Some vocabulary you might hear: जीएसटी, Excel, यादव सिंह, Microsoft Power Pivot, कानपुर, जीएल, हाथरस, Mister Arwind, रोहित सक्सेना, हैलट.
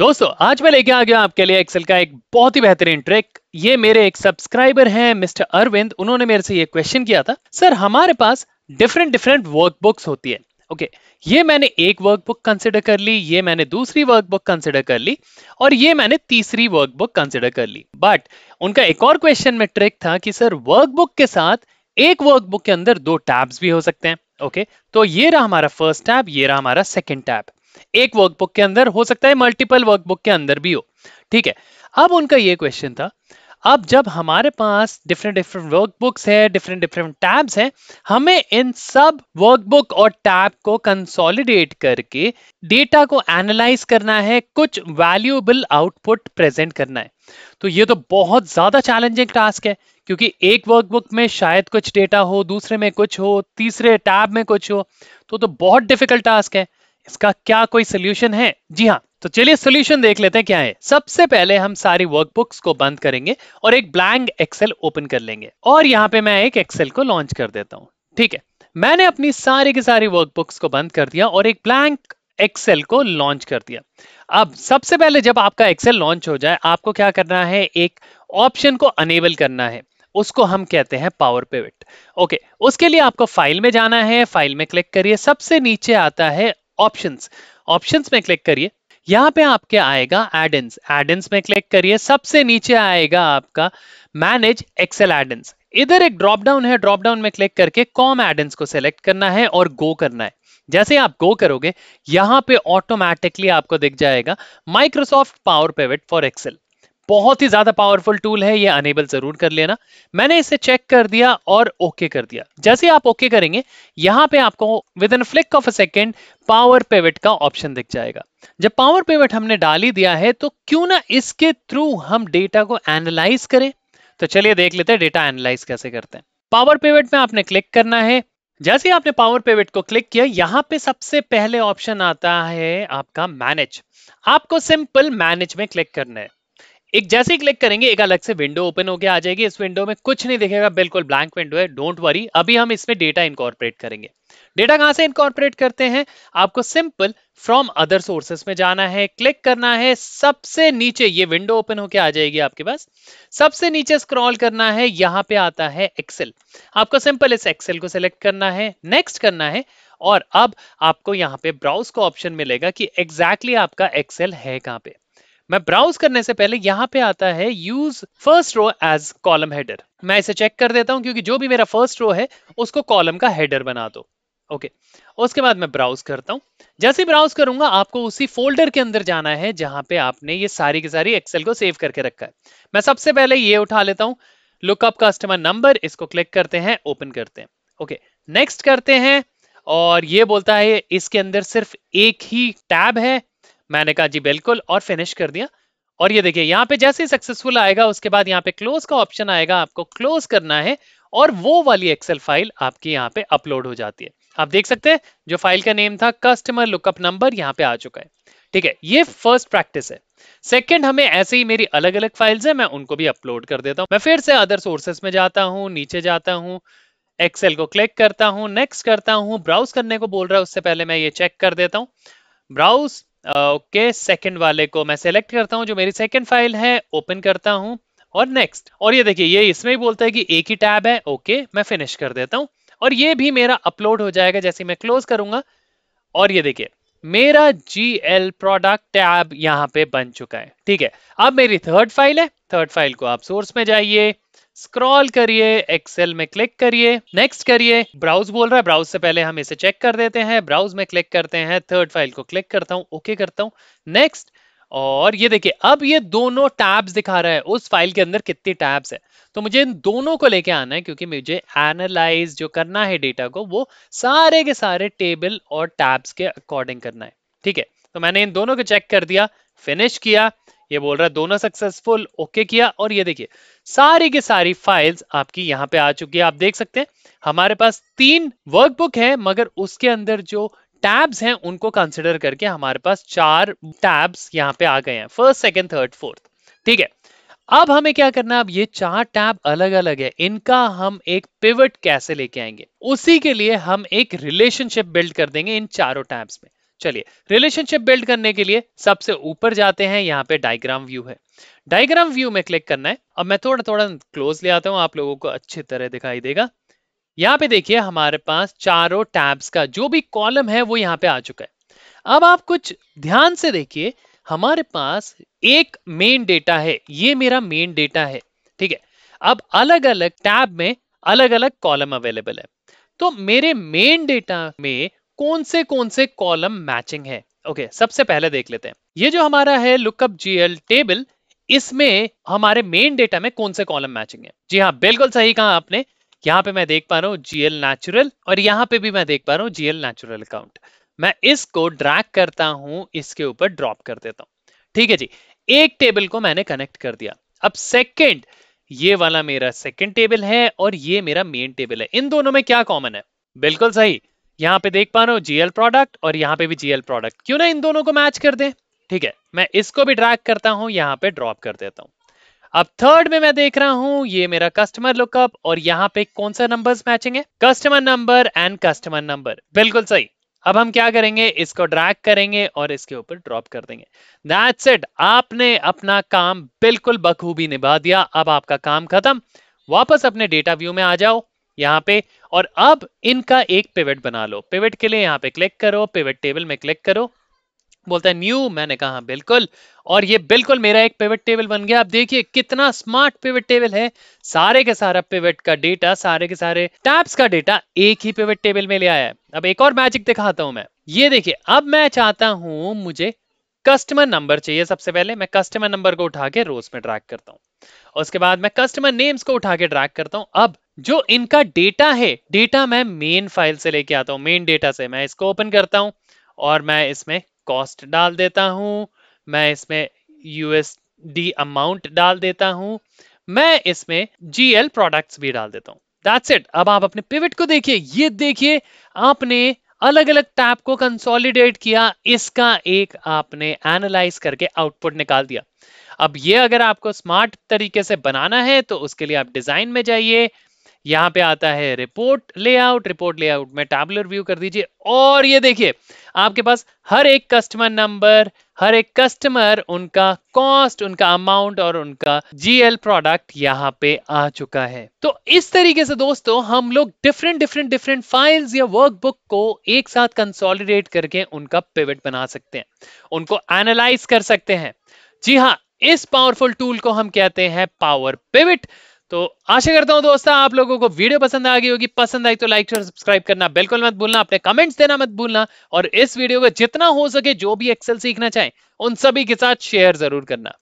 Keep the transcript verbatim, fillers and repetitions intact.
दोस्तों आज मैं लेके आ गया आपके लिए एक्सेल का एक बहुत ही बेहतरीन ट्रिक। ये मेरे एक सब्सक्राइबर हैं मिस्टर अरविंद, उन्होंने मेरे से ये क्वेश्चन किया था, सर हमारे पास डिफरेंट डिफरेंट वर्कबुक्स होती है। ओके okay, ये मैंने एक वर्कबुक कंसिडर कर ली, ये मैंने दूसरी वर्कबुक कंसिडर कर ली और ये मैंने तीसरी वर्कबुक कंसिडर कर ली। बट उनका एक और क्वेश्चन में ट्रिक था कि सर वर्कबुक के साथ एक वर्कबुक के अंदर दो टैब्स भी हो सकते हैं। ओके okay, तो ये रहा हमारा फर्स्ट टैब, ये रहा हमारा सेकेंड टैब। एक वर्कबुक के अंदर हो सकता है, मल्टीपल वर्कबुक के अंदर भी हो, ठीक है। अब उनका ये क्वेश्चन था, अब जब हमारे पास डिफरेंट डिफरेंट वर्कबुक्स है, डिफरेंट डिफरेंट टैब्स हैं, हमें इन सब वर्कबुक और टैब को कंसोलिडेट करके डेटा को एनालाइज करना है, कुछ वैल्यूएबल आउटपुट प्रेजेंट करना है। तो ये तो बहुत ज्यादा चैलेंजिंग टास्क है, क्योंकि एक वर्कबुक में शायद कुछ डेटा हो, दूसरे में कुछ हो, तीसरे टैब में कुछ हो, तो, तो बहुत डिफिकल्ट टास्क है। इसका क्या कोई सोल्यूशन है? जी हाँ, तो चलिए सोल्यूशन देख लेते हैं क्या है। सबसे पहले हम सारी वर्कबुक्स को बंद करेंगे और एक ब्लैंक एक्सेल ओपन कर लेंगे और यहाँ पे मैं एक एक्सेल को लॉन्च कर देता हूँ, ठीक है। मैंने अपनी सारी की सारी वर्कबुक्स को बंद कर दिया और एक ब्लैंक एक्सेल को लॉन्च कर दिया। अब सबसे पहले जब आपका एक्सेल लॉन्च हो जाए, आपको क्या करना है, एक ऑप्शन को अनेबल करना है, उसको हम कहते हैं पावर पिवट। ओके, उसके लिए आपको फाइल में जाना है, फाइल में क्लिक करिए, सबसे नीचे आता है ऑप्शंस, ऑप्शंस में क्लिक करिए, यहाँ पे आपके आएगा एडेंस, एडेंस में क्लिक करिए, सबसे नीचे आएगा आपका मैनेज एक्सेल एडेंस। इधर एक ड्रॉप डाउन है, ड्रॉप डाउन में क्लिक करके कॉम एडेंस को सिलेक्ट करना है और गो करना है। जैसे आप गो करोगे, यहाँ पे ऑटोमेटिकली आपको दिख जाएगा Microsoft power pivot for Excel. बहुत ही ज्यादा पावरफुल टूल है, ये अनेबल जरूर कर लेना। मैंने इसे चेक कर दिया और ओके कर दिया। जैसे आप ओके करेंगे, यहाँ पे आपको within flick of a second power pivot का ऑप्शन दिख जाएगा। जब पावर पिवट हमने डाल ही दिया है, तो क्यों ना इसके थ्रू हम डेटा को एनालाइज करें। तो चलिए देख लेते हैं डेटा एनालाइज कैसे करते हैं। पावर पिवट में आपने क्लिक करना है। जैसे ही आपने पावर पिवट को क्लिक किया, यहाँ पे सबसे पहले ऑप्शन आता है आपका मैनेज। आपको सिंपल मैनेज में क्लिक करना है। एक जैसे ही क्लिक करेंगे, एक अलग से विंडो ओपन होकर आ जाएगी। इस विंडो में कुछ नहीं दिखेगा, बिल्कुल ब्लैंक विंडो है। डोंट वरी, अभी हम इसमें डेटा इनकॉर्पोरेट करेंगे। डेटा कहाँ से इनकॉर्पोरेट करते हैं? आपको सिंपल फ्रॉम अदर सोर्सेस में जाना है, क्लिक करना है, सबसे नीचे ये विंडो ओपन होकर आ जाएगी आपके पास। सबसे नीचे स्क्रॉल करना है, यहाँ पे आता है एक्सेल। आपको सिंपल इस एक्सेल को सिलेक्ट करना है, नेक्स्ट करना है और अब आपको यहाँ पे ब्राउज का ऑप्शन मिलेगा कि एग्जैक्टली आपका एक्सेल है कहाँ पे। मैं ब्राउज करने से पहले यहाँ पे आता है use first row as column header. मैं इसे चेक कर देता हूँ, क्योंकि जो भी मेरा फर्स्ट रो है उसको कॉलम का हेडर बना दो। ओके, उसके बाद मैं ब्राउज करता हूँ। जैसे ब्राउज करूंगा, आपको उसी फोल्डर के अंदर जाना है जहां पे आपने ये सारी की सारी एक्सेल को सेव करके रखा है। मैं सबसे पहले ये उठा लेता हूँ, लुकअप कस्टमर नंबर, इसको क्लिक करते हैं, ओपन करते हैं। ओके, नेक्स्ट करते हैं और ये बोलता है इसके अंदर सिर्फ एक ही टैब है। मैंने कहा जी बिल्कुल और फिनिश कर दिया। और ये देखिए यहाँ पे जैसे ही सक्सेसफुल आएगा, उसके बाद यहाँ पे क्लोज का ऑप्शन आएगा, आपको क्लोज करना है और वो वाली एक्सेल फाइल आपकी यहाँ पे अपलोड हो जाती है। आप देख सकते हैं जो फाइल का नेम था कस्टमर लुकअप नंबर यहाँ पे आ चुका है, ठीक है। ये फर्स्ट प्रैक्टिस है। सेकंड, हमें ऐसे ही मेरी अलग अलग फाइल्स है, मैं उनको भी अपलोड कर देता हूँ। मैं फिर से अदर सोर्सेस में जाता हूँ, नीचे जाता हूँ, एक्सेल को क्लिक करता हूँ, नेक्स्ट करता हूँ। ब्राउज करने को बोल रहा है, उससे पहले मैं ये चेक कर देता हूँ। ब्राउज, ओके okay, सेकंड वाले को मैं सेलेक्ट करता हूँ जो मेरी सेकंड फाइल है, ओपन करता हूँ और नेक्स्ट। और ये देखिए ये इसमें भी बोलता है कि एक ही टैब है। ओके okay, मैं फिनिश कर देता हूँ और ये भी मेरा अपलोड हो जाएगा जैसे मैं क्लोज करूंगा। और ये देखिए मेरा जी एल प्रोडक्ट टैब यहाँ पे बन चुका है, ठीक है। अब मेरी थर्ड फाइल है, थर्ड फाइल को आप सोर्स में जाइए, स्क्रॉल करिए, एक्सेल में क्लिक करिए, नेक्स्ट करिए। ब्राउज बोल रहा है, ब्राउज से पहले हम इसे चेक कर देते हैं। ब्राउज में क्लिक करते हैं, थर्ड फाइल को क्लिक करता हूं, ओके करता हूं, नेक्स्ट। और ये देखिए अब ये दोनों टैब्स दिखा रहा है, उस फाइल के अंदर कितनी टैब्स है। तो मुझे इन दोनों को लेके आना है, क्योंकि मुझे एनालाइज जो करना है डेटा को, वो सारे के सारे टेबल और टैब्स के अकॉर्डिंग करना है, ठीक है। तो मैंने इन दोनों को चेक कर दिया, फिनिश किया, ये बोल रहा है दोनों सक्सेसफुल, ओके किया। और ये देखिए सारी की सारी फाइल्स आपकी यहाँ पे आ चुकी है। आप देख सकते हैं हमारे पास तीन वर्कबुक है, मगर उसके अंदर जो टैब्स हैं उनको कंसिडर करके हमारे पास चार टैब्स यहाँ पे आ गए हैं, फर्स्ट, सेकंड, थर्ड, फोर्थ, ठीक है। अब हमें क्या करना है, अब ये चार टैब अलग अलग है, इनका हम एक पिवट कैसे लेके आएंगे, उसी के लिए हम एक रिलेशनशिप बिल्ड कर देंगे इन चारों टैब्स में। चलिए रिलेशनशिप बिल्ड करने के लिए सबसे ऊपर जाते हैं, यहाँ पे डायग्राम व्यू है, डायग्राम व्यू में क्लिक करना है। अब मैं थोड़ा थोड़ा क्लोज ले आता हूँ, आप लोगों को अच्छी तरह दिखाई देगा। यहाँ पे देखिए हमारे पास चारों टैब्स का जो भी कॉलम है वो यहाँ पे आ चुका है। अब आप कुछ ध्यान से देखिए, हमारे पास एक मेन डेटा है, ये मेरा मेन डेटा है, ठीक है। अब अलग अलग टैब में अलग अलग कॉलम अवेलेबल है, तो मेरे मेन डेटा में कौन से कौन से कॉलम मैचिंग है। ओके okay, सबसे पहले देख लेते हैं, ये जो हमारा है लुकअप जीएल टेबल, इसमें हमारे मेन डेटा में कौन से कॉलम मैचिंग है। जी हाँ, बिल्कुल सही कहा आपने, यहाँ पे मैं देख पा रहा हूँ जीएल नेचुरल और यहाँ पे भी मैं देख पा रहा हूँ जीएल नेचुरल अकाउंट। मैं इसको ड्रैग करता हूं, इसके ऊपर ड्रॉप कर देता हूं, ठीक है जी। एक टेबल को मैंने कनेक्ट कर दिया। अब सेकंड, ये वाला मेरा सेकंड टेबल है और ये मेरा मेन टेबल है, इन दोनों में क्या कॉमन है? बिल्कुल सही, यहाँ पे देख पा रहा हूँ जीएल प्रोडक्ट और यहाँ पे भी जीएल प्रोडक्ट, क्यों ना इन दोनों को मैच कर दें, ठीक है। मैं इसको भी ड्रैग करता हूँ, यहाँ पे ड्रॉप कर देता हूँ। अब थर्ड में मैं देख रहा हूँ ये मेरा कस्टमर लुकअप और यहाँ पे कौन सा नंबर्स मैचिंग है? Customer number and customer number, बिल्कुल सही। अब हम क्या करेंगे, इसको ड्रैग करेंगे और इसके ऊपर ड्रॉप कर देंगे। दैट्स इट, आपने अपना काम बिल्कुल बखूबी निभा दिया। अब आपका काम खत्म, वापस अपने डेटा व्यू में आ जाओ यहाँ पे, और अब इनका एक पिवट बना लो। पिवट के लिए यहाँ पे क्लिक करो, पिवट टेबल में क्लिक करो, बोलता है न्यू, मैंने कहा बिल्कुल, और ये बिल्कुल मेरा एक पिवट टेबल बन गया। आप देखिए कितना स्मार्ट पिवट टेबल है, सारे के सारा पिवट का डेटा, सारे के सारे टैब्स का डेटा एक ही पिवट टेबल में ले आया है। अब एक और मैजिक दिखाता हूं मैं, ये देखिए। अब मैं चाहता हूं, मुझे कस्टमर नंबर चाहिए, सबसे पहले मैं कस्टमर नंबर को उठा के रोज में ड्रैग करता हूँ, उसके बाद मैं कस्टमर नेम्स को उठा के ड्रैग करता हूँ। अब जो इनका डेटा है, डेटा मैं मेन फाइल से लेके आता हूँ, मेन डेटा से मैं इसको ओपन करता हूँ और मैं इसमें कॉस्ट डाल देता हूं, मैं इसमें यूएसडी अमाउंट डाल देता हूं, मैं इसमें जीएल प्रोडक्ट्स भी डाल देता हूं। That's it. अब आप अपने पिवट को देखिए, ये देखिए आपने अलग अलग टैब को कंसोलिडेट किया, इसका एक आपने एनालाइज करके आउटपुट निकाल दिया। अब ये अगर आपको स्मार्ट तरीके से बनाना है तो उसके लिए आप डिजाइन में जाइए, यहाँ पे आता है रिपोर्ट लेआउट, रिपोर्ट लेआउट में टैबुलर व्यू कर दीजिए और ये देखिए आपके पास हर एक कस्टमर नंबर, हर एक कस्टमर, उनका कॉस्ट, उनका अमाउंट और उनका जीएल प्रोडक्ट यहाँ पे आ चुका है। तो इस तरीके से दोस्तों हम लोग डिफरेंट डिफरेंट डिफरेंट फाइल्स या वर्कबुक को एक साथ कंसोलिडेट करके उनका पिवट बना सकते हैं, उनको एनालाइज कर सकते हैं। जी हाँ, इस पावरफुल टूल को हम कहते हैं पावर पिवट। तो आशा करता हूं दोस्तों आप लोगों को वीडियो पसंद आ गई होगी, पसंद आई तो लाइक और सब्सक्राइब करना बिल्कुल मत भूलना, अपने कमेंट्स देना मत भूलना, और इस वीडियो को जितना हो सके जो भी एक्सेल सीखना चाहे उन सभी के साथ शेयर जरूर करना।